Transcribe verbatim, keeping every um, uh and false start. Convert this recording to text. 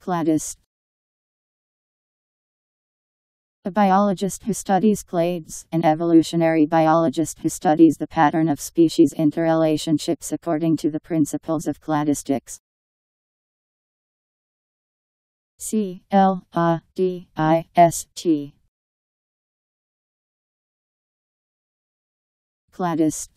Cladist. A biologist who studies clades, an evolutionary biologist who studies the pattern of species interrelationships according to the principles of cladistics. C L A D I S T Cladist.